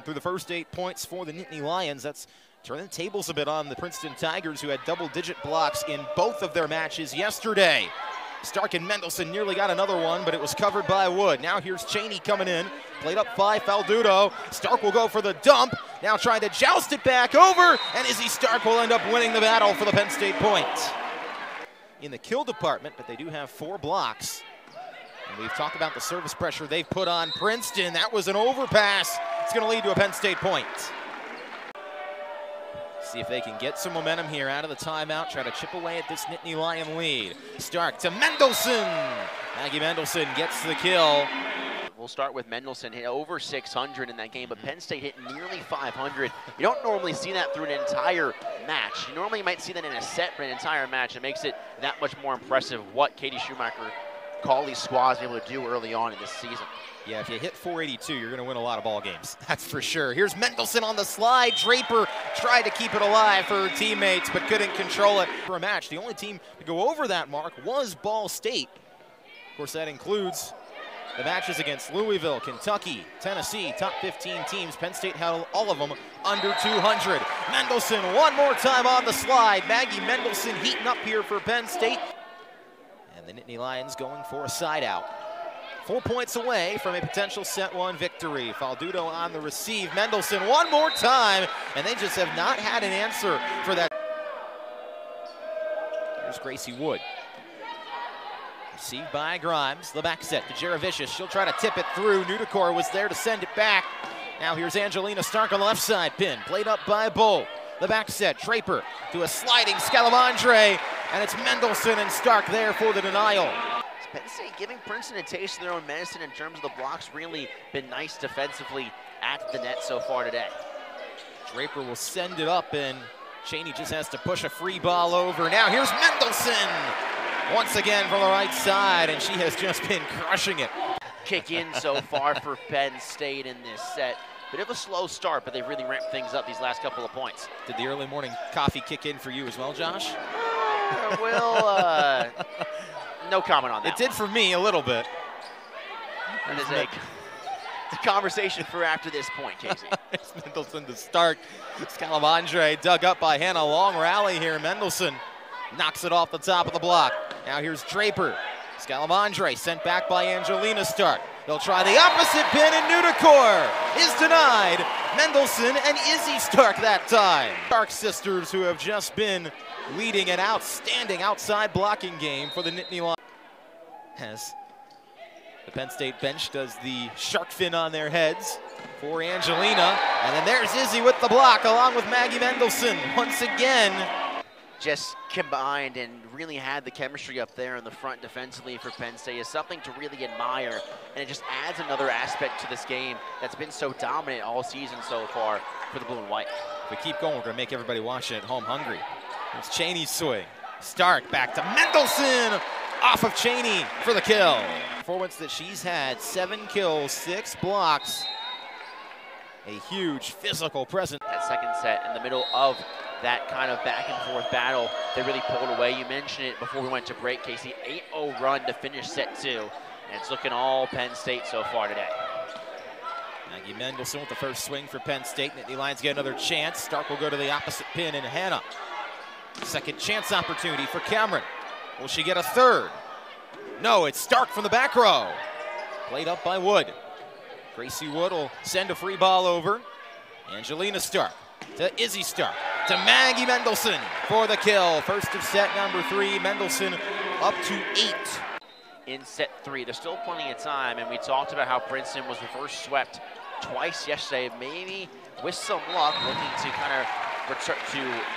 And through the first 8 points for the Nittany Lions, that's turning the tables a bit on the Princeton Tigers, who had double-digit blocks in both of their matches yesterday. Stark and Mendelson nearly got another one, but it was covered by Wood. Now here's Cheney coming in, played up by Faldudo. Stark will go for the dump, now trying to joust it back over, and Izzy Stark will end up winning the battle for the Penn State point. In the kill department, but they do have 4 blocks. And we've talked about the service pressure they've put on Princeton. That was an overpass. It's going to lead to a Penn State point. See if they can get some momentum here out of the timeout, try to chip away at this Nittany Lion lead. Stark to Mendelson. Maggie Mendelson gets the kill. We'll start with Mendelson, hit over 600 in that game, but Penn State hit nearly 500. You don't normally see that through an entire match. You normally might see that in a set, but an entire match, it makes it that much more impressive what Katie Schumacher, Cawley's squad, is able to do early on in this season. Yeah, if you hit 482, you're going to win a lot of ball games. That's for sure. Here's Mendelson on the slide. Draper tried to keep it alive for her teammates, but couldn't control it for a match. The only team to go over that mark was Ball State. Of course, that includes the matches against Louisville, Kentucky, Tennessee, top 15 teams. Penn State held all of them under 200. Mendelson one more time on the slide. Maggie Mendelson heating up here for Penn State. And the Nittany Lions going for a side out. 4 points away from a potential set one victory. Faldudo on the receive. Mendelson one more time. And they just have not had an answer for that. Here's Gracie Wood. Received by Grimes, the back set to Jaravicius. She'll try to tip it through. Nudicor was there to send it back. Now here's Angelina Stark on the left side pin, played up by Bull. The back set, Draper to a sliding Scalamandre, and it's Mendelson and Stark there for the denial. Penn State giving Princeton a taste of their own medicine in terms of the blocks. Really been nice defensively at the net so far today. Draper will send it up, and Cheney just has to push a free ball over. Now here's Mendelson. Once again from the right side, and she has just been crushing it. Kick in so far for Penn State in this set. Bit of a slow start, but they really ramped things up these last couple of points. Did the early morning coffee kick in for you as well, Josh? No comment on that. It did for me a little bit. That is a conversation for after this point, Casey. It's Mendelson to Stark. Scalamandre dug up by Hannah. Long rally here. Mendelson knocks it off the top of the block. Now here's Draper. Scalamandre sent back by Angelina Stark. They'll try the opposite pin, and Nudicor is denied. Mendelson and Izzy Stark that time. Stark sisters, who have just been leading an outstanding outside blocking game for the Nittany Lions. As the Penn State bench does the shark fin on their heads for Angelina. And then there's Izzy with the block, along with Maggie Mendelson once again. Just combined and really had the chemistry up there in the front defensively for Penn State is something to really admire, and it just adds another aspect to this game that's been so dominant all season so far for the blue and white. If we keep going, we're gonna make everybody watching at home hungry. It's Cheney's swing. Stark back to Mendelson, off of Cheney for the kill. Performance that she's had, 7 kills, 6 blocks. A huge physical presence. That second set in the middle of that kind of back and forth battle, they really pulled away. You mentioned it before we went to break, Casey. 8-0 run to finish set 2, and it's looking all Penn State so far today. Maggie Mendelson with the first swing for Penn State. Nittany Lions get another chance. Stark will go to the opposite pin, and Hannah. Second chance opportunity for Cameron. Will she get a third? No, it's Stark from the back row. Played up by Wood. Gracie Wood will send a free ball over. Angelina Stark to Izzy Stark, to Maggie Mendelson for the kill. First of set number 3, Mendelson up to 8. In set 3, there's still plenty of time, and we talked about how Princeton was reverse swept twice yesterday. Maybe with some luck, looking to kind of return to